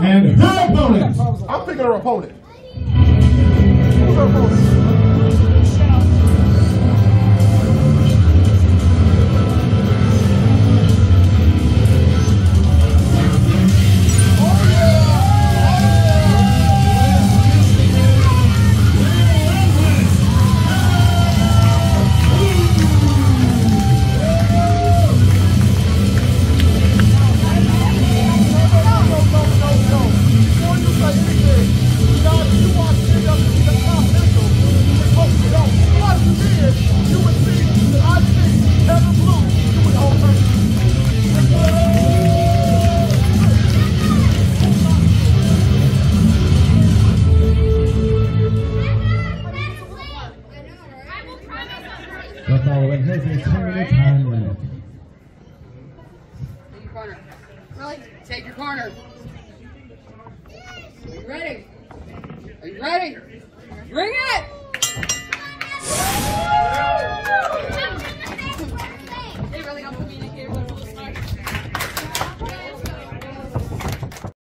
And her opponent. I'm picking her opponent. Who's her opponent? Take your corner. Are you ready? Are you ready? Bring it!